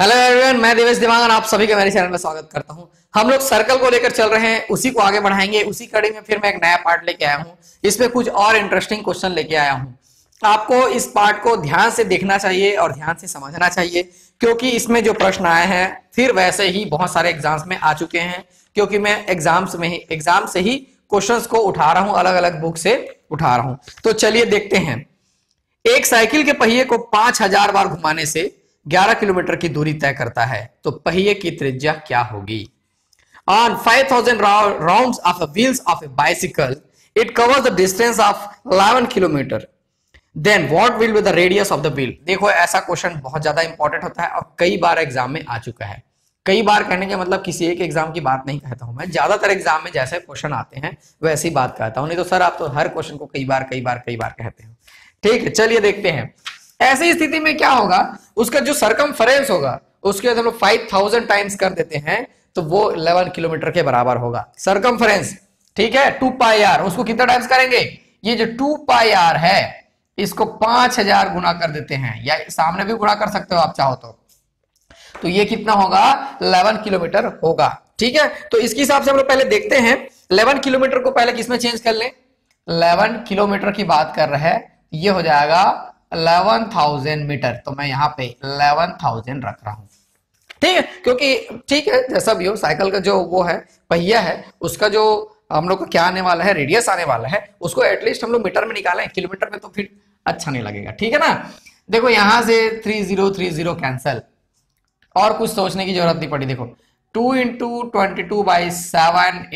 Hello everyone, मैं देवेश देवागन आप सभी का मेरे चैनल में स्वागत करता हूं। हम लोग सर्कल को लेकर चल रहे हैं, उसी को आगे बढ़ाएंगे। उसी कड़ी में फिर मैं एक नया पार्ट लेके आया हूं। इसमें कुछ और इंटरेस्टिंग क्वेश्चन लेके आया हूं। आपको इस पार्ट को ध्यान से देखना चाहिए और ध्यान से समझना चाहिए, क्योंकि इसमें जो प्रश्न आए हैं फिर वैसे ही बहुत सारे एग्जाम्स में आ चुके हैं, क्योंकि मैं एग्जाम से ही क्वेश्चन को उठा रहा हूँ, अलग अलग बुक से उठा रहा हूँ। तो चलिए देखते हैं। एक साइकिल के पहिए को 5000 बार घुमाने से 11 किलोमीटर की दूरी तय करता है, तो पहिए की त्रिज्या क्या होगी? On 5000 rounds of the wheels of a bicycle, it covers the distance of 11 km. Then what will be the radius of the wheel? देखो, ऐसा क्वेश्चन बहुत ज्यादा इंपॉर्टेंट होता है और कई बार एग्जाम में आ चुका है। कई बार कहने का मतलब किसी एक एग्जाम की बात नहीं कहता हूं मैं, ज्यादातर एग्जाम में जैसे क्वेश्चन आते हैं वैसी बात कहता हूं। नहीं तो सर आप तो हर क्वेश्चन को कई बार कहते हो। ठीक है, चलिए देखते हैं। ऐसी स्थिति में क्या होगा, उसका जो सरकमफरेंस होगा उसके हम लोग 5000 टाइम्स कर देते हैं तो वो 11 किलोमीटर के बराबर होगा सरकमफरेंस। ठीक है, 2πr उसको कितना टाइम्स करेंगे? ये जो 2πr है इसको 5000 गुना कर देते हैं, या सामने भी गुणा कर सकते हो आप चाहो तो ये कितना होगा? 11 किलोमीटर होगा। ठीक है, तो इसके हिसाब से हम लोग पहले देखते हैं 11 किलोमीटर को पहले किसमें चेंज कर लें। 11 किलोमीटर की बात कर रहे हैं, ये हो जाएगा 11,000 मीटर। तो मैं यहाँ पे 11,000 रख रहा हूँ। ठीक है, क्योंकि ठीक है जैसा भी हो, साइकिल का जो वो है पहिया है उसका जो हम लोग को क्या आने वाला है, रेडियस आने वाला है, उसको एटलीस्ट हम लोग मीटर में निकालें। किलोमीटर में तो फिर अच्छा नहीं लगेगा। ठीक है ना, देखो यहाँ से 3030 कैंसिल, और कुछ सोचने की जरूरत नहीं पड़ी। देखो 2 × 22/7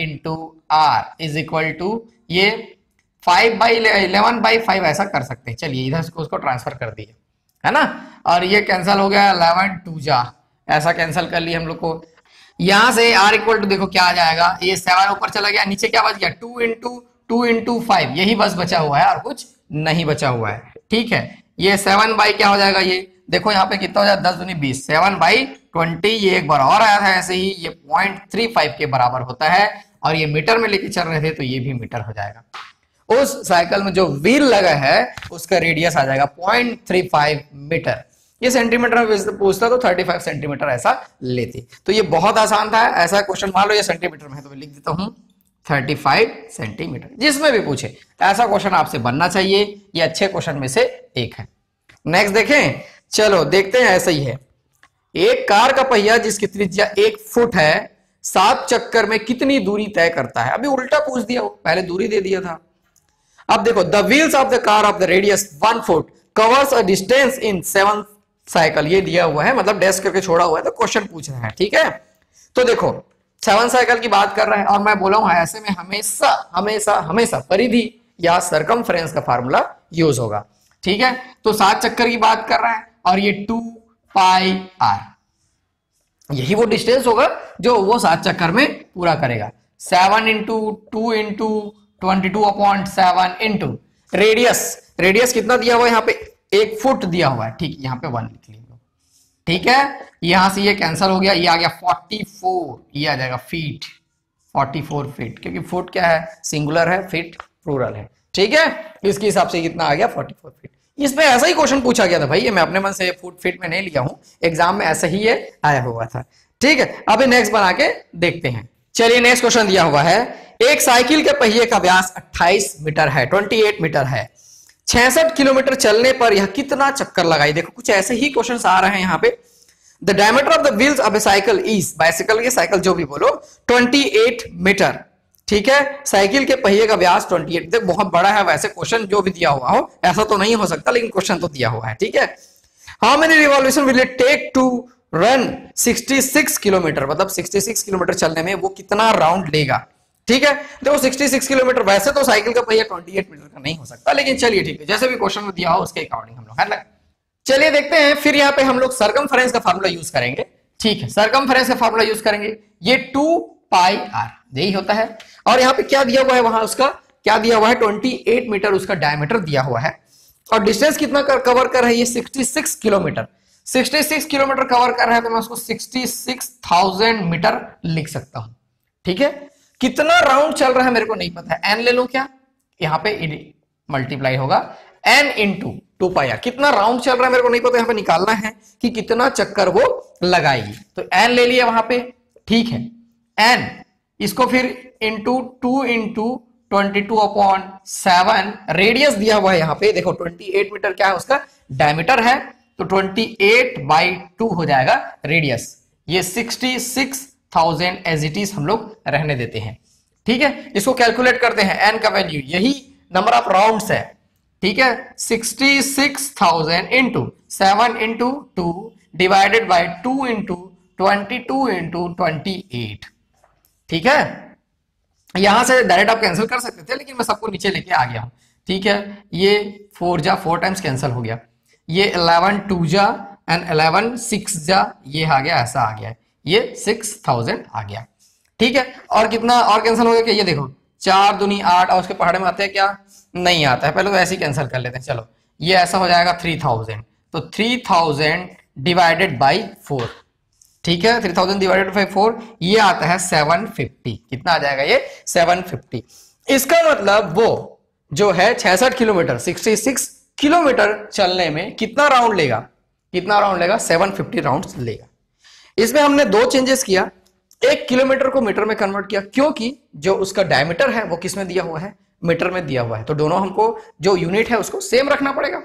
× r ये 5/11/5 ऐसा कर सकते हैं। चलिए इधर उसको ट्रांसफर कर दिए, है ना, और ये कैंसिल हो गया। 11 2 जा ऐसा कैंसिल कर लिए हम लोग को। यहाँ से r देखो क्या आ जाएगा, ये 7 ऊपर चला गया, नीचे क्या बच गया? 2 × 2 × 5 यही बस बचा हुआ है और कुछ नहीं बचा हुआ है। ठीक है, ये 7/, क्या हो जाएगा ये देखो यहाँ पे कितना हो जाएगा, 10×20 7/20। ये एक बार और आया था ऐसे ही, ये 0.35 के बराबर होता है, और ये मीटर में लेके चल रहे थे तो ये भी मीटर हो जाएगा। उस साइकिल में जो व्हील लगा है उसका रेडियस आ जाएगा 0.35 मीटर। ये सेंटीमीटर में पूछता तो 35 सेंटीमीटर ऐसा लेते। तो ये बहुत आसान था। ऐसा क्वेश्चन मान लो ये सेंटीमीटर में है तो मैं लिख देता हूँ 35 सेंटीमीटर। जिसमें भी पूछे ऐसा क्वेश्चन आपसे बनना चाहिए। ये अच्छे क्वेश्चन में से एक है। नेक्स्ट देखें, चलो देखते हैं। ऐसा ही है, एक कार का पहिया जिसकी त्रिज्या 1 फुट है 7 चक्कर में कितनी दूरी तय करता है? अभी उल्टा पूछ दिया, पहले दूरी दे दिया था। अब देखो, the wheels of the car of the radius 1 foot covers a distance in 7 cycle. ये दिया हुआ है, मतलब डैश करके छोड़ा हुआ है तो क्वेश्चन पूछ रहा है। ठीक है, तो देखो 7 साइकिल की बात कर रहे हैं, और मैं बोला हूं ऐसे में हमेशा हमेशा हमेशा परिधि या सरकमफ्रेंस का फार्मूला यूज होगा। ठीक है, तो 7 चक्कर की बात कर रहे हैं और ये 2πr यही वो डिस्टेंस होगा जो वो 7 चक्कर में पूरा करेगा। 7 × 2 × 22/7 × रेडियस कितना दिया हुआ है यहाँ पे? 1 फुट दिया हुआ है। ठीक, यहाँ पे 1 लिख लेंगे। ठीक है, यहाँ से ये कैंसिल हो गया, ये आ गया 44। ये आ जाएगा फीट, 44 फीट, क्योंकि फुट क्या है, सिंगुलर है, फीट प्लूरल है। ठीक है, इसके हिसाब से कितना आ गया? 44 फीट। इसमें ऐसा ही क्वेश्चन पूछा गया था भाई, ये मैं अपने मन से फुट फीट में नहीं लिया हूँ, एग्जाम में ऐसा ही ये आया हुआ था। ठीक है, अभी नेक्स्ट बना के देखते हैं। चलिए नेक्स्ट क्वेश्चन दिया हुआ है, एक साइकिल के पहिए का व्यास 28 मीटर है, 28 मीटर है, 66 किलोमीटर चलने पर यह कितना चक्कर लगाई? देखो कुछ ऐसे ही क्वेश्चंस आ रहे हैं यहाँ पे। The diameter of the wheels of a cycle is, bicycle के साइकिल जो भी बोलो, 28 मीटर। ठीक है, साइकिल के पहिए का व्यास 28। देखो बहुत बड़ा है वैसे क्वेश्चन, जो भी दिया हुआ हो ऐसा तो नहीं हो सकता, लेकिन क्वेश्चन तो दिया हुआ है। ठीक है, how many revolution will it take to run 66 kilometre? मतलब 66 किलोमीटर चलने में वो कितना राउंड लेगा? ठीक है, देखो 66 किलोमीटर, वैसे तो साइकिल का पहिया 28 मीटर का नहीं हो सकता, लेकिन चलिए ठीक है जैसे भी क्वेश्चन में दिया हो उसके अकॉर्डिंग हम लोग, है ना। चलिए देखते हैं, फिर यहाँ पे हम लोग सरकमफरेंस का फार्मूला यूज करेंगे। ठीक है, सरकमफरेंस का फार्मूला यूज करेंगे, ये 2πr यही होता है, और यहाँ पे क्या दिया हुआ है, वहां उसका क्या दिया हुआ है, 28 मीटर उसका डायमीटर दिया हुआ है, और डिस्टेंस कितना कवर कर रहा है ये 66 किलोमीटर। 66 किलोमीटर कवर कर रहा है तो मैं उसको 66,000 मीटर लिख सकता हूँ। ठीक है, कितना राउंड चल रहा है मेरे को नहीं पता है, n ले लो क्या, यहाँ पे मल्टीप्लाई होगा n × 2πr। कितना राउंड चल रहा है मेरे को नहीं पता, यहाँ पे निकालना है कि कितना चक्कर वो लगाएगी। तो एन ले लिया वहां पे, ठीक है। एन इसको फिर इंटू 2 इंटू 22/7 रेडियस दिया हुआ है यहाँ पे, देखो 28 मीटर क्या है उसका डायमीटर है, तो 28/2 हो जाएगा रेडियस। ये 66,000 एज इट इज हम लोग रहने देते हैं, ठीक है। इसको कैलकुलेट करते हैं, एन का वैल्यू यही नंबर ऑफ राउंड्स है, ठीक है। 66,000 into 7 into 2 divided by 2 into 22 into 28, ठीक है। यहां से डायरेक्ट आप कैंसिल कर सकते थे, लेकिन मैं सबको नीचे लेके आ गया हूं, ठीक है। ये 4 जा 4 टाइम्स कैंसिल हो गया, ये 11 2 जा एंड 11 6 जा, ये आ गया, ऐसा आ गया, ये 6,000 आ गया, ठीक है। और कितना और कैंसिल हो गया कि ये देखो 4 दूनी 8 और उसके पहाड़े में आते हैं क्या, नहीं आता है, पहले तो ऐसे ही कैंसिल कर लेते हैं। चलो ये ऐसा हो जाएगा 3,000, तो 3,000 डिवाइडेड बाई 4, ठीक है। 3,000 डिवाइडेड बाई 4 ये आता है 750, कितना आ जाएगा ये 750। इसका मतलब वो जो है 66 किलोमीटर चलने में कितना राउंड लेगा, 750 राउंड्स लेगा। इसमें हमने 2 चेंजेस किया, 1 किलोमीटर को मीटर में कन्वर्ट किया, क्योंकि जो उसका डायमीटर है वो किसमें दिया हुआ है, मीटर में दिया हुआ है, तो दोनों हमको जो यूनिट है उसको सेम रखना पड़ेगा,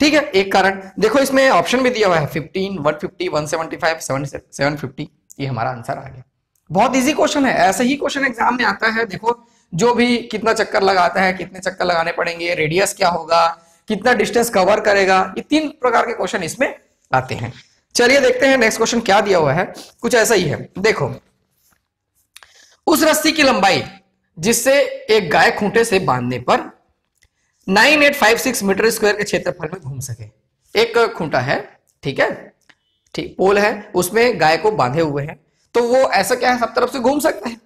ठीक है। एक कारण देखो इसमें ऑप्शन भी दिया हुआ है 15, 150, 175, 750, ये हमारा आंसर आ गया। बहुत इजी क्वेश्चन है, ऐसे ही क्वेश्चन एग्जाम में आता है, देखो जो भी कितना चक्कर लगाता है, कितने चक्कर लगाने पड़ेंगे, रेडियस क्या होगा, कितना डिस्टेंस कवर करेगा, ये 3 प्रकार के क्वेश्चन इसमें आते हैं। चलिए देखते हैं नेक्स्ट क्वेश्चन क्या दिया हुआ है, कुछ ऐसा ही है। देखो, उस रस्सी की लंबाई जिससे एक गाय खूंटे से बांधने पर 9856 मीटर स्क्वायर के क्षेत्रफल में घूम सके। एक खूंटा है, ठीक है, ठीक पोल है, उसमें गाय को बांधे हुए हैं, तो वो ऐसा क्या है, सब तरफ से घूम सकता है,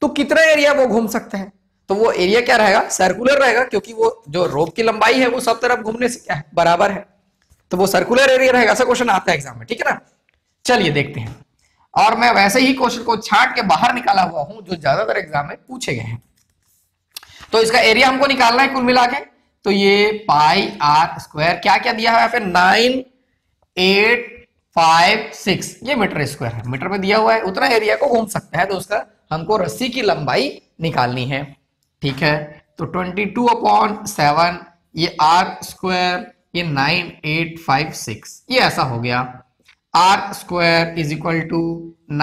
तो कितना एरिया वो घूम सकता है, तो वो एरिया क्या रहेगा, सर्कुलर रहेगा, क्योंकि वो जो रोप की लंबाई है वो सब तरफ घूमने से क्या है, बराबर है, तो वो सर्कुलर एरिया रहेगा। ऐसा क्वेश्चन आता है एग्जाम में, ठीक है ना। चलिए देखते हैं, और मैं वैसे ही क्वेश्चन को छांट के बाहर निकाला हुआ हूं जो ज्यादातर एग्जाम में पूछे गए हैं। तो इसका एरिया हमको निकालना है कुल मिला के, तो ये πr² क्या क्या दिया है, 9856 ये मीटर स्क्वायर है, मीटर में दिया हुआ है, उतना एरिया को घूम सकता है, तो उसका हमको रस्सी की लंबाई निकालनी है, ठीक है। तो 22/7 ये r² ये 9856 ये ऐसा हो गया, r² =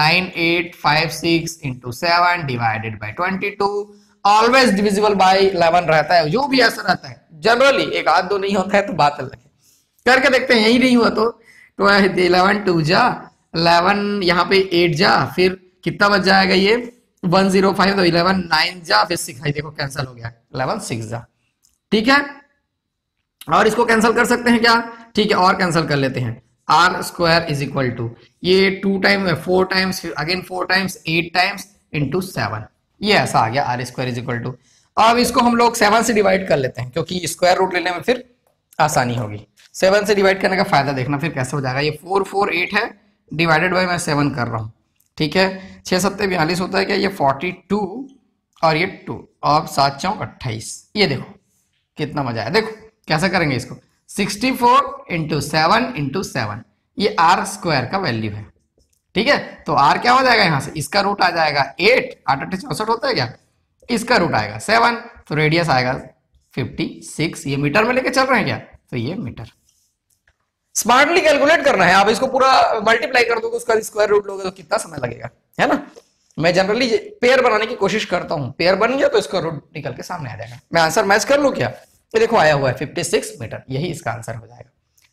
9856 × 7 divided by 22, always divisible by 11 रहता है, जो भी ऐसा रहता है, जनरली एक आध दो नहीं होता है तो बात अलग है, करके देखते हैं, यही नहीं हुआ तो 11 2 जा 11 यहाँ पे 8 जा, फिर कितना बच जाएगा ये 105, तो 11 9 जा, फिर 6, देखो कैंसिल हो गया 11 6 जा, ठीक है। और इसको कैंसिल कर सकते हैं क्या, ठीक है, और कैंसिल कर लेते हैं। r² = ये 2 टाइम 4 टाइम्स फिर अगेन 4 टाइम्स 8 टाइम्स × 7 ये ऐसा आ गया r² = अब इसको हम लोग 7 से डिवाइड कर लेते हैं, क्योंकि स्क्वायर रूट लेने में फिर आसानी होगी। 7 से डिवाइड करने का फायदा देखना फिर कैसे हो जाएगा, ये 4 4 8 है डिवाइडेड बाय मैं 7 कर रहा हूँ, ठीक है। 6 7 42 होता है क्या, ये 42 और ये 2, और 7 4 28, ये देखो कितना मजा है। देखो कैसे करेंगे इसको, 64 × 7 × 7 ये r² का वैल्यू है, ठीक है। तो r क्या हो जाएगा, यहाँ से इसका रूट आ जाएगा 8, 8 64 होता है क्या, इसका रूट आएगा 7, तो रेडियस आएगा 56, ये मीटर में लेके चल रहे हैं क्या, तो ये मीटर। स्मार्टली कैलकुलेट करना है, आप इसको पूरा मल्टीप्लाई कर दोगे, उसका स्क्वायर रूट लोगे तो कितना समय लगेगा, है ना। मैं जनरली पेयर बनाने की कोशिश करता हूँ, पेयर बन गया तो इसका रूट निकल के सामने आ जाएगा। मैं आंसर मैच कर लूँ क्या, ये देखो आया हुआ है 56 मीटर, यही इसका आंसर हो जाएगा,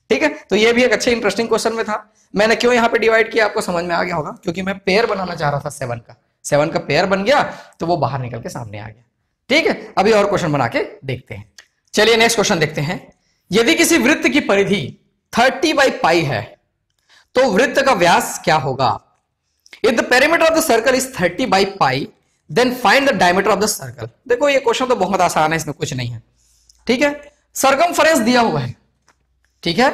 ठीक है। तो ये भी एक अच्छे इंटरेस्टिंग क्वेश्चन में था। मैंने क्यों यहाँ पे डिवाइड किया आपको समझ में आ गया होगा, क्योंकि मैं पेयर बनाना चाह रहा था, 7 का पेयर बन गया तो वो बाहर निकल के सामने आ गया, ठीक है। अभी और क्वेश्चन बना के देखते हैं, चलिए नेक्स्ट क्वेश्चन देखते हैं। यदि किसी वृत्त की परिधि 30/π है तो वृत्त का व्यास क्या होगा। If the perimeter of the circle is 30/π then find the diameter of the circle. देखो ये क्वेश्चन तो बहुत आसान है, इसमें कुछ नहीं है, ठीक है। सर्कमफरेंस दिया हुआ है, ठीक है,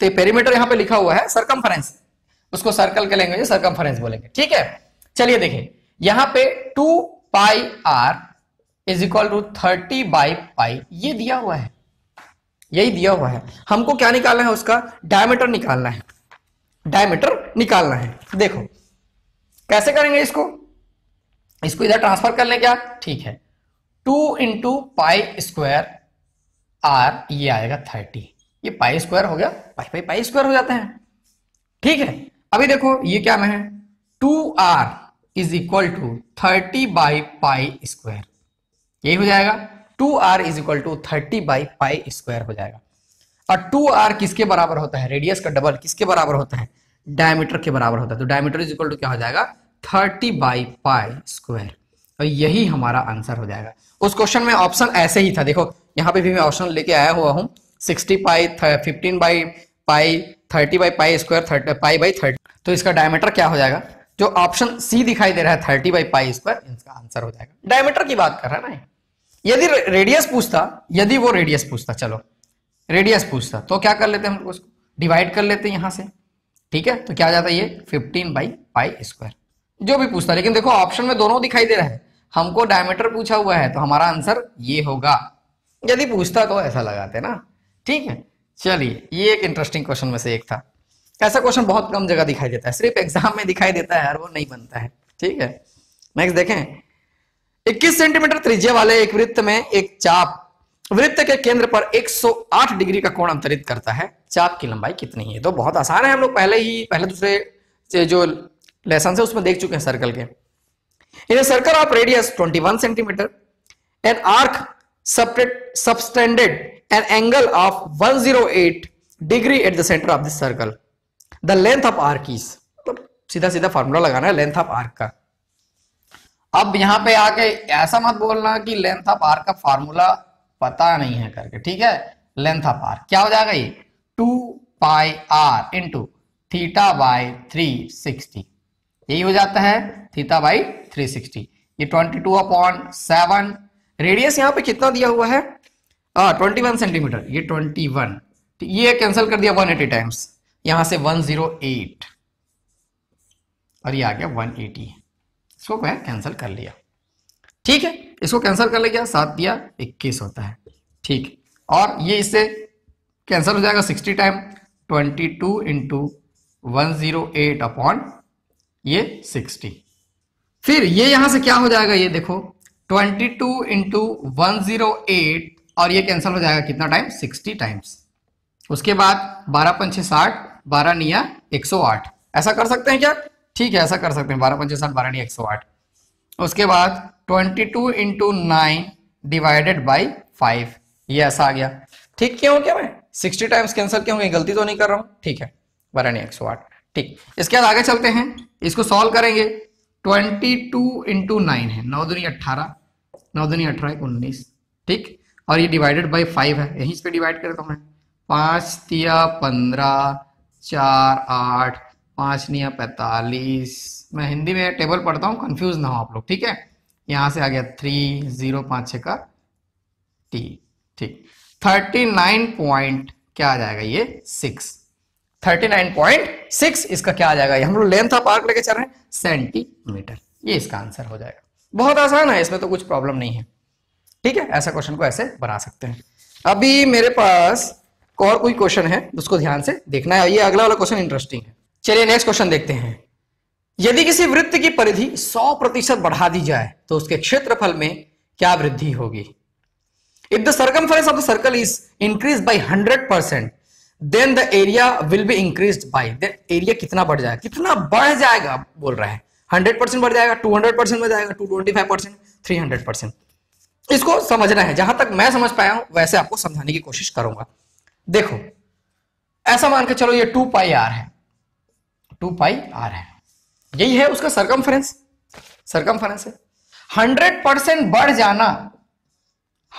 तो पेरीमीटर यहाँ पे लिखा हुआ है, सर्कमफरेंस, उसको सर्कल के लैंग्वेज में सर्कमफरेंस बोलेंगे, ठीक है। चलिए देखें, यहाँ पे 2πr = 30/π ये दिया हुआ है, यही दिया हुआ है। हमको क्या निकालना है, उसका डायमीटर निकालना है, डायमीटर निकालना है। देखो कैसे करेंगे इसको, इसको इधर ट्रांसफर कर लें क्या, ठीक है। 2 इंटू पाई स्क्वायर आर, ये आएगा 30, ये पाई स्क्वायर हो गया, पाई पाई पाई स्क्वायर हो जाते हैं, ठीक है। अभी देखो ये क्या में है, 2r is equal to 30 by pi square, यही हो जाएगा। 2r is equal to 30 by pi square हो जाएगा। और 2r किसके बराबर होता है, रेडियस का डबल किसके बराबर होता है, डायमीटर के बराबर होता है। तो डायमीटर इज इक्वल टू क्या हो जाएगा, 30 बाई पाई स्क्वायर, और यही हमारा आंसर हो जाएगा। उस क्वेश्चन में ऑप्शन ऐसे ही था, देखो यहाँ पे भी मैं ऑप्शन लेके आया हुआ हूँ, 60 by 15 by pi 30 by pi square pi by 30। तो इसका डायमीटर क्या हो जाएगा, जो ऑप्शन सी दिखाई दे रहा है 30 बाई पाई स्क्वायर, इसका आंसर हो जाएगा। डायमीटर की बात कर रहा है ना, यदि रेडियस पूछता, यदि वो रेडियस पूछता, चलो रेडियस पूछता तो क्या कर लेते हैं, हम उसको डिवाइड कर लेते हैं यहाँ से, ठीक है। तो क्या आ जाता है ये 15 बाई पाई स्क्वायर, जो भी पूछता। लेकिन देखो ऑप्शन में दोनों दिखाई दे रहा है, हमको डायमीटर पूछा हुआ है तो हमारा आंसर ये होगा, यदि पूछता तो ऐसा लगाते ना, ठीक है। चलिए ये एक इंटरेस्टिंग क्वेश्चन में से एक था। ऐसा क्वेश्चन बहुत कम जगह दिखाई देता है, सिर्फ एग्जाम में दिखाई देता है और वो नहीं बनता है, ठीक है। नेक्स्ट देखें, 21 सेंटीमीटर त्रिज्या वाले एक वृत्त में एक चाप वृत्त के केंद्र पर 108 डिग्री का कोण अंतरित करता है, चाप की लंबाई कितनी है। तो बहुत आसान है, हम लोग पहले दूसरे जो लेसन है उसमें देख चुके हैं। सर्कल के in circle of radius 21 centimetre, an arc subtended an angle of 108 degree at the center of this circle. The length of arc is, मतलब सीधा सीधा फॉर्मूला लगाना है लेंथ ऑफ आर्क का। अब यहाँ पे आके ऐसा मत बोलना कि लेंथ ऑफ आर्क का फॉर्मूला पता नहीं है करके, ठीक है। लेंथ ऑफ आर्क क्या हो जाएगा, ये 2 pi r into theta by 360, यही हो जाता है थीटा बाई 360। ये 22/7, रेडियस यहाँ पे कितना दिया हुआ है, 21 सेंटीमीटर, ये 21, ये कैंसिल कर दिया 180 टाइम्स, यहाँ से 108 और ये आ गया 180, इसको मैं कैंसिल कर लिया, ठीक है। इसको कैंसिल कर लिया, 7 दिया 21 होता है, ठीक। और ये इससे कैंसिल हो जाएगा 60 टाइम, 22 इंटू 108 अपॉन ये 60। फिर ये यहाँ से क्या हो जाएगा, ये देखो 22 इंटू 108, और ये कैंसिल हो जाएगा कितना टाइम, 60 टाइम्स। उसके बाद 12 पंचे 60, 12 निया 108, ऐसा कर सकते हैं क्या, ठीक है, ऐसा कर सकते हैं। 12 पंचे 60 12 निया 108। उसके बाद 22 इंटू 9 डिवाइडेड बाई 5, ये ऐसा आ गया, ठीक। क्यों क्या मैं 60 टाइम्स कैंसिल क्यों, गलती तो नहीं कर रहा हूँ, ठीक है, 12 निया 108, ठीक। इसके बाद आगे चलते हैं, इसको सॉल्व करेंगे। 22 इंटू 9 है, 9 दूनी 18 9 दूनी 18 19, ठीक। और ये डिवाइडेड बाय 5 है, यहीं पे डिवाइड करता हूँ मैं, 5 तिया 15 4 8 5 निया 45। मैं हिंदी में टेबल पढ़ता हूँ, कंफ्यूज ना हो आप लोग, ठीक है। यहाँ से आ गया 3 0 5 6 का 3, ठीक। 39 पॉइंट क्या आ जाएगा ये 6, 39.6, इसका क्या आ जाएगा, हम लोग लेंथ ऑफ आर्क लेके चल रहे हैं सेंटीमीटर, ये इसका आंसर हो जाएगा। बहुत आसान है, इसमें तो कुछ प्रॉब्लम नहीं है, ठीक है। ऐसा क्वेश्चन को ऐसे बना सकते हैं। अभी मेरे पास और कोई क्वेश्चन है, उसको ध्यान से देखना है, ये अगला वाला क्वेश्चन इंटरेस्टिंग है। चलिए नेक्स्ट क्वेश्चन देखते हैं। यदि किसी वृत्त की परिधि 100% बढ़ा दी जाए तो उसके क्षेत्रफल में क्या वृद्धि होगी। If the circumference of the circle is increase by 100%, then the area will be increase by, then area कितना बढ़ जाएगा, कितना बढ़ जाएगा बोल रहा है, 100% बढ़ जाएगा, 200% बढ़ जाएगा, 225%, 300%। इसको समझना है, जहां तक मैं समझ पाया हूं वैसे आपको समझाने की कोशिश करूंगा। देखो ऐसा मान के चलो ये 2 पाई आर है, 2 पाई आर है, यही है उसका सर्कमफेरेंस, सर्कमफेरेंस है। 100% बढ़ जाना,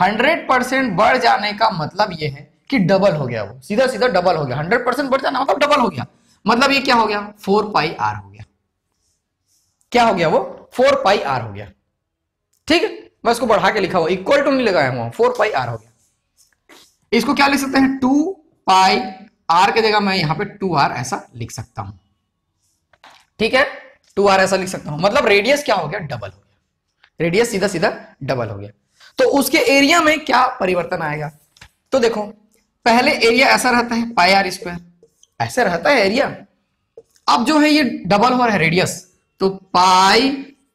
100% बढ़ जाने का मतलब यह है कि डबल हो गया, वो सीधा सीधा डबल हो गया। 100% बढ़ जाना मतलब डबल हो गया, मतलब ये क्या हो गया, 4 पाई आर हो गया, क्या हो गया वो 4 पाई आर हो गया, ठीक है। मैं इसको बढ़ा के लिखा हुआ, इक्वल टू नहीं लगाया हुआ, 4 पाई आर हो गया। इसको क्या लिख सकते हैं, 2 पाई आर के जगह मैं यहां पे 2r ऐसा लिख सकता हूं, ठीक है, 2r ऐसा लिख सकता हूं। मतलब रेडियस क्या हो गया, डबल हो गया, रेडियस सीधा सीधा डबल हो गया। तो उसके एरिया में क्या परिवर्तन आएगा, तो देखो पहले एरिया ऐसा रहता है पाई आर स्क्वायर, ऐसे रहता है एरिया। अब जो है ये डबल हो रहा है रेडियस, तो पाई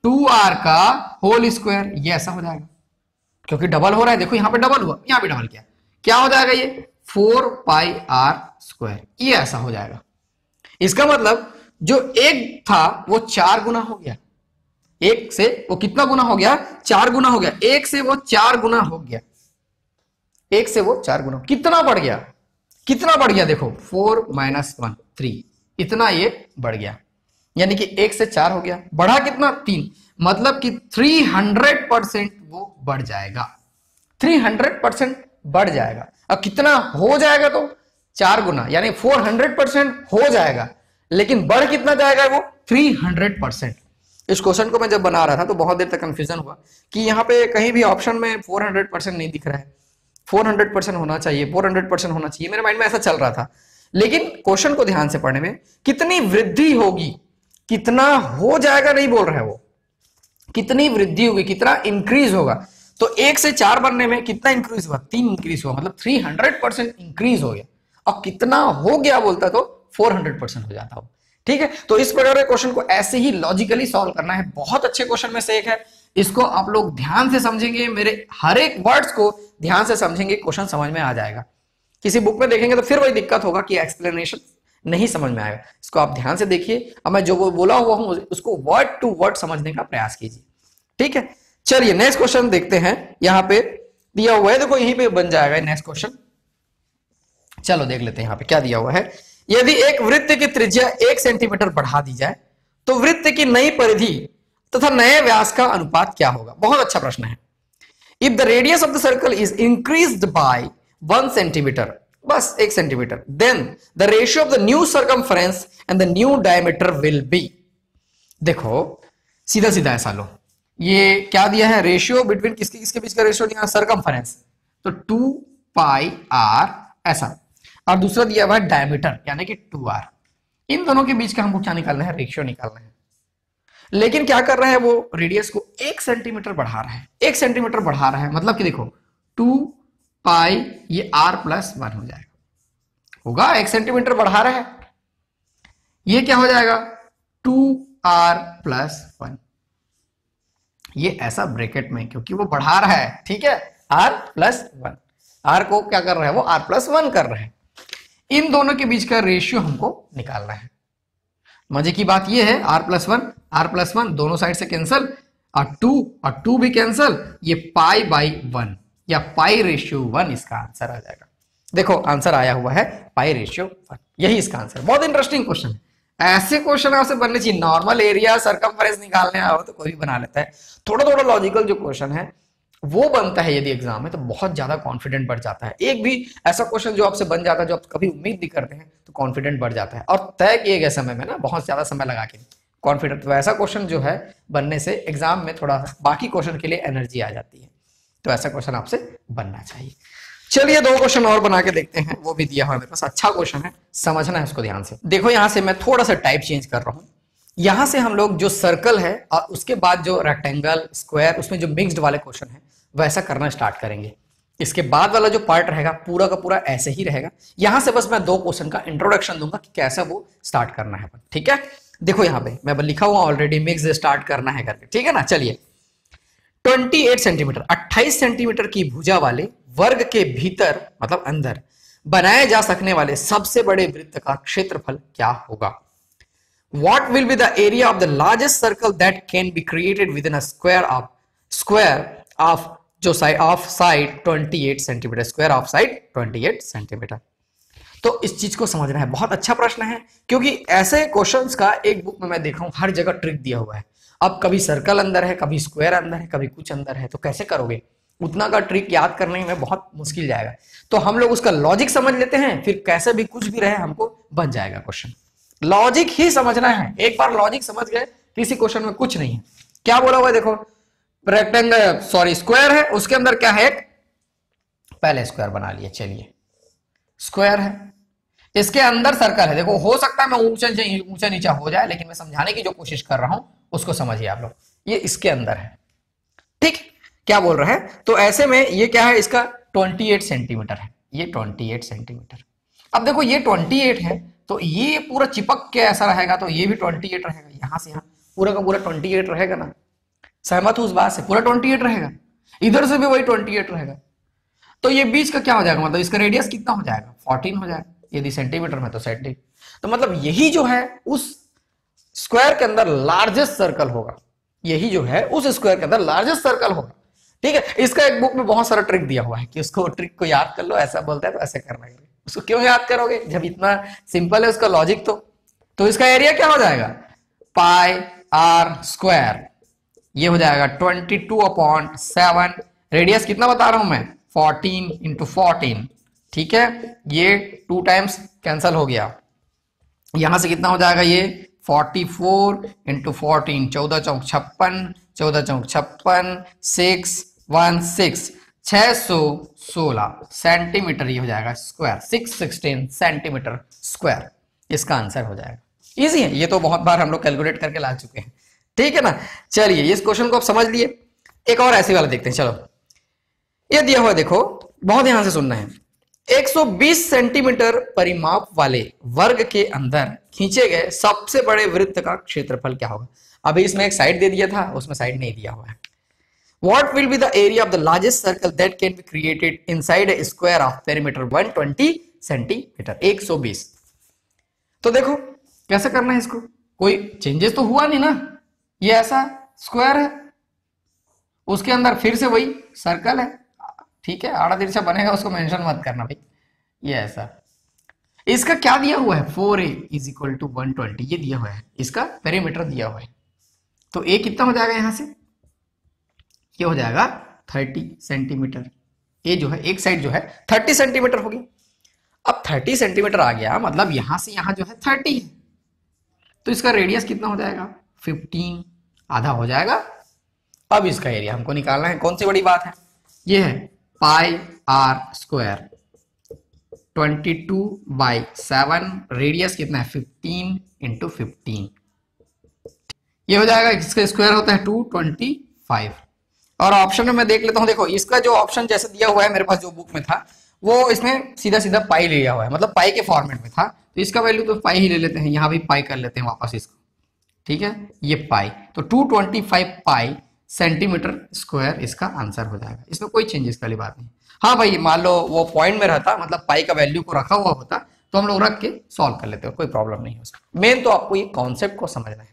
2r का होल स्क्वायर ये ऐसा हो जाएगा क्योंकि डबल हो रहा है। देखो यहाँ पे डबल हुआ, यहाँ पे डबल किया, क्या हो जाएगा ये 4 पाई r स्क्वायर, ये ऐसा हो जाएगा। इसका मतलब जो एक था वो 4 गुना हो गया, एक से वो कितना गुना हो गया 4 गुना हो गया, एक से वो 4 गुना हो गया, एक से वो 4 गुना कितना बढ़ गया, कितना बढ़ गया देखो 4 - 1 3, इतना ये बढ़ गया, यानी कि 1 से 4 हो गया, बढ़ा कितना 3, मतलब कि 300% वो बढ़ जाएगा, 300% बढ़ जाएगा। अब कितना हो जाएगा तो 4 गुना यानी 400% हो जाएगा, लेकिन बढ़ कितना जाएगा वो 300%। इस क्वेश्चन को मैं जब बना रहा था तो बहुत देर तक कंफ्यूजन हुआ कि यहाँ पे कहीं भी ऑप्शन में 400% नहीं दिख रहा है, 400% होना चाहिए, 400% होना चाहिए, मेरे माइंड में ऐसा चल रहा था। लेकिन क्वेश्चन को ध्यान से पढ़ने में कितनी वृद्धि होगी, कितना हो जाएगा नहीं बोल रहा है वो, कितनी वृद्धि होगी, कितना इंक्रीज होगा। तो 1 से 4 बनने में कितना इंक्रीज हुआ, 3 इंक्रीज हुआ, मतलब 300% इंक्रीज हो गया। और कितना हो गया बोलता तो 400% हो जाता हो, ठीक है। तो इस प्रकार के क्वेश्चन को ऐसे ही लॉजिकली सॉल्व करना है, बहुत अच्छे क्वेश्चन में से एक है, इसको आप लोग ध्यान से समझेंगे, मेरे हर एक वर्ड्स को ध्यान से समझेंगे, क्वेश्चन समझ में आ जाएगा। किसी बुक में देखेंगे तो फिर वही दिक्कत होगा कि एक्सप्लेनेशन नहीं समझ में आएगा, इसको आप ध्यान से देखिए, अब मैं जो बोला हुआ हूं उसको वर्ड टू वर्ड समझने का प्रयास कीजिए, ठीक है। चलिए नेक्स्ट क्वेश्चन देखते हैं, यहाँ पे दिया हुआ है देखो, यहीं पे बन जाएगा नेक्स्ट क्वेश्चन, चलो देख लेते हैं यहाँ पे क्या दिया हुआ है। यदि एक वृत्त की त्रिज्या 1 सेंटीमीटर बढ़ा दी जाए तो वृत्त की नई परिधि तथा नए व्यास का अनुपात क्या होगा। बहुत अच्छा प्रश्न है। If the radius of the circle is increased by 1 centimetre, बस 1 centimetre, then the ratio of the new circumference and the new diameter will be. देखो सीधा सीधा ऐसा लो, ये क्या दिया है रेशियो बिटवीन किसके किसके बीच का रेशियो दिया, सर्कमफरेंस, तो 2 पाई r ऐसा, और दूसरा दिया हुआ है डायमीटर यानी कि 2r। इन दोनों के बीच का हमको क्या निकालना है, रेशियो निकालना है। लेकिन क्या कर रहा है वो रेडियस को 1 सेंटीमीटर बढ़ा रहा है, 1 सेंटीमीटर बढ़ा रहा है, मतलब कि देखो 2 पाई ये r+1 हो जाएगा, होगा 1 सेंटीमीटर बढ़ा रहा है, ये क्या हो जाएगा 2r+1, ये ऐसा ब्रैकेट में क्योंकि वो बढ़ा रहा है, ठीक है r+1, r को क्या कर रहा है वो r+1 कर रहा है। इन दोनों के बीच का रेशियो हमको निकालना है। मजे की बात ये है r+1 दोनों साइड से कैंसिल, और 2 और 2 भी कैंसिल, ये π/1 या π/1 इसका आंसर आ जाएगा। देखो आंसर आया हुआ है π/1, यही इसका आंसर। बहुत इंटरेस्टिंग क्वेश्चन है, ऐसे क्वेश्चन आपसे बनने चाहिए। नॉर्मल एरिया सर्कमफेरेंस निकालने आओ तो कोई भी बना लेता है, थोड़ा थोड़ा लॉजिकल जो क्वेश्चन है वो बनता है यदि एग्जाम में, तो बहुत ज्यादा कॉन्फिडेंट बढ़ जाता है। एक भी ऐसा क्वेश्चन जो आपसे बन जाता है जो आप कभी उम्मीद नहीं करते हैं तो कॉन्फिडेंट बढ़ जाता है, और तय किए गए समय में ना, बहुत ज्यादा समय लगा के कॉन्फिडेंट, तो ऐसा क्वेश्चन जो है बनने से एग्जाम में थोड़ा बाकी क्वेश्चन के लिए एनर्जी आ जाती है, तो ऐसा क्वेश्चन आपसे बनना चाहिए। चलिए 2 क्वेश्चन और बना के देखते हैं, वो भी दिया हुआ है मेरे पास, अच्छा क्वेश्चन है, समझना है उसको ध्यान से। देखो यहाँ से मैं थोड़ा सा टाइप चेंज कर रहा हूँ, यहाँ से हम लोग जो सर्कल है और उसके बाद जो रेक्टेंगल स्क्वायर उसमें जो मिक्स्ड वाले क्वेश्चन है वैसा करना स्टार्ट करेंगे। इसके बाद वाला जो पार्ट रहेगा पूरा का पूरा ऐसे ही रहेगा। यहाँ से बस मैं 2 क्वेश्चन का इंट्रोडक्शन दूंगा कि कैसा वो स्टार्ट करना है, ठीक है। देखो यहाँ पे मैं लिखा हुआ ऑलरेडी मिक्स्ड स्टार्ट करना है करके, ठीक है ना। चलिए 28 सेंटीमीटर, 28 सेंटीमीटर की भुजा वाले वर्ग के भीतर मतलब अंदर बनाए जा सकने वाले सबसे बड़े वृत्त का क्षेत्रफल क्या होगा। What will be the area of the largest circle that can be created within a square of जो side 28 cm, square of side 28 cm। तो इस चीज को समझना है, बहुत अच्छा प्रश्न है क्योंकि ऐसे क्वेश्चंस का एक बुक में मैं देखा हूं हर जगह ट्रिक दिया हुआ है। अब कभी सर्कल अंदर है, कभी स्क्वायर अंदर है, कभी कुछ अंदर है, तो कैसे करोगे, उतना का ट्रिक याद करने में बहुत मुश्किल जाएगा। तो हम लोग उसका लॉजिक समझ लेते हैं, फिर कैसे भी कुछ भी रहे हमको बन जाएगा क्वेश्चन। लॉजिक ही समझना है, एक बार लॉजिक समझ गए किसी क्वेश्चन में कुछ नहीं है। क्या बोला हुआ देखो, रेक्टेंगल स्क्वायर है, उसके अंदर क्या है, पहले स्क्वायर बना लिए, चलिए स्क्वायर है, इसके अंदर सर्कल है। देखो हो सकता है मैं ऊंचा नीचा हो जाए, लेकिन मैं समझाने की जो कोशिश कर रहा हूं उसको समझिए आप लोग। ये इसके अंदर है, ठीक, क्या बोल रहा है। तो ऐसे में ये क्या है, इसका 28 सेंटीमीटर है, ये 28 सेंटीमीटर। अब देखो ये 28 है तो ये पूरा चिपक के ऐसा रहेगा, तो ये भी 28 रहेगा, यहाँ से यहाँ पूरा का पूरा 28 रहेगा ना। सहमत हूँ उस बात से? पूरा 28 रहेगा, इधर से भी वही 28 रहेगा। तो ये बीच का क्या हो जाएगा, मतलब इसका रेडियस कितना हो जाएगा, 14 हो जाएगा यदि सेंटीमीटर में तो सेंटीमीटर। तो मतलब यही जो है उस स्क्वायर के अंदर लार्जेस्ट सर्कल होगा, यही जो है उस स्क्वायर के अंदर लार्जेस्ट सर्कल होगा। ठीक है, इसका एक बुक में बहुत सारा ट्रिक दिया हुआ है कि उसको ट्रिक को याद कर लो, ऐसा बोलता है तो ऐसे करना है। उसको क्यों याद करोगे जब इतना सिंपल है उसका लॉजिक। तो इसका एरिया क्या हो जाएगा, पाई आर स्क्वायर, ये हो जाएगा 22/7। रेडियस कितना बता रहा हूं मैं, 14 × 14। ठीक है, ये 2 टाइम्स कैंसल हो गया, यहां से कितना हो जाएगा ये 44 × 14, 14 × 56, 14 × 56, 616, 616 सेंटीमीटर ये हो जाएगा स्क्वायर, 616 सेंटीमीटर स्क्वायर इसका आंसर हो जाएगा। इजी है, ये तो बहुत बार हम लोग कैलकुलेट करके ला चुके हैं। ठीक है ना, चलिए इस क्वेश्चन को आप समझ लिए। एक और ऐसे वाला देखते हैं, चलो ये दिया हुआ देखो, बहुत ध्यान से सुनना है। 120 सेंटीमीटर परिमाप वाले वर्ग के अंदर खींचे गए सबसे बड़े वृत्त का क्षेत्रफल क्या होगा। अभी इसमें एक साइड दे दिया था, उसमें साइड नहीं दिया हुआ है। What will be the area of the largest circle that can be created inside a square of perimeter 120 centimetre? 120। तो देखो कैसे करना है इसको, कोई चेंजेस तो हुआ नहीं ना, ये ऐसा स्क्वायर है, उसके अंदर फिर से वही सर्कल है। ठीक है, आड़ा तिरछा बनेगा, उसको मेंशन मत करना भाई, ये ऐसा। इसका क्या दिया हुआ है, 4a = 120, ये दिया हुआ है, इसका पेरीमीटर दिया हुआ है। तो a कितना हो जाएगा, यहां से ये हो जाएगा 30 सेंटीमीटर। ये जो है एक साइड जो है 30 सेंटीमीटर होगी। अब 30 सेंटीमीटर आ गया, मतलब यहां से यहां जो है 30 है, तो इसका रेडियस कितना हो जाएगा, 15, आधा हो जाएगा। अब इसका एरिया हमको निकालना है, कौन सी बड़ी बात है, ये है पाई आर स्क्वायर 22/7, रेडियस कितना है 15 × 15, ये हो जाएगा, इसका स्क्वायर होता है 225। और ऑप्शन में मैं देख लेता हूँ, देखो इसका जो ऑप्शन जैसे दिया हुआ है मेरे पास जो बुक में था, वो इसमें सीधा सीधा पाई लिया हुआ है, मतलब पाई के फॉर्मेट में था, तो इसका वैल्यू तो पाई ही ले लेते हैं, यहाँ भी पाई कर लेते हैं वापस इसको। ठीक है, ये पाई, तो 225 पाई सेंटीमीटर स्क्वायर इसका आंसर हो जाएगा। इसमें कोई चेंजेस वाली बात नहीं। हाँ भाई, मान लो वो पॉइंट में रहता, मतलब पाई का वैल्यू को रखा हुआ होता, तो हम लोग रख के सॉल्व कर लेते हैं, कोई प्रॉब्लम नहीं है उसमें। मेन तो आपको ये कॉन्सेप्ट को समझना है,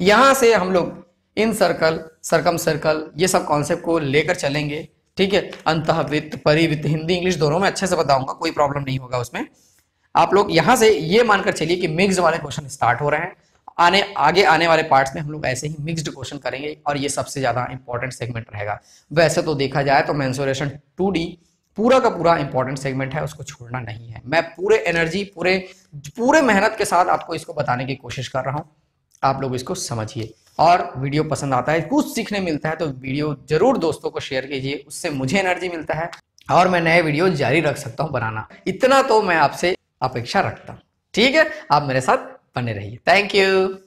यहाँ से हम लोग इन सर्कल, सर्कम सर्कल, ये सब कॉन्सेप्ट को लेकर चलेंगे। ठीक है, अंतः वृत्त, परिवृत्त, हिंदी इंग्लिश दोनों में अच्छे से बताऊंगा, कोई प्रॉब्लम नहीं होगा उसमें। आप लोग यहाँ से ये मानकर चलिए कि मिक्स्ड वाले क्वेश्चन स्टार्ट हो रहे हैं, आगे आने वाले पार्ट्स में हम लोग ऐसे ही मिक्स्ड क्वेश्चन करेंगे, और ये सबसे ज़्यादा इंपॉर्टेंट सेगमेंट रहेगा। वैसे तो देखा जाए तो मेंसुरेशन 2D पूरा का पूरा इंपॉर्टेंट सेगमेंट है, उसको छोड़ना नहीं है। मैं पूरे एनर्जी, पूरे मेहनत के साथ आपको इसको बताने की कोशिश कर रहा हूँ, आप लोग इसको समझिए। और वीडियो पसंद आता है, कुछ सीखने मिलता है, तो वीडियो जरूर दोस्तों को शेयर कीजिए, उससे मुझे एनर्जी मिलता है और मैं नए वीडियो जारी रख सकता हूँ बनाना। इतना तो मैं आपसे अपेक्षा रखता हूँ। ठीक है, आप मेरे साथ बने रहिए। Thank you.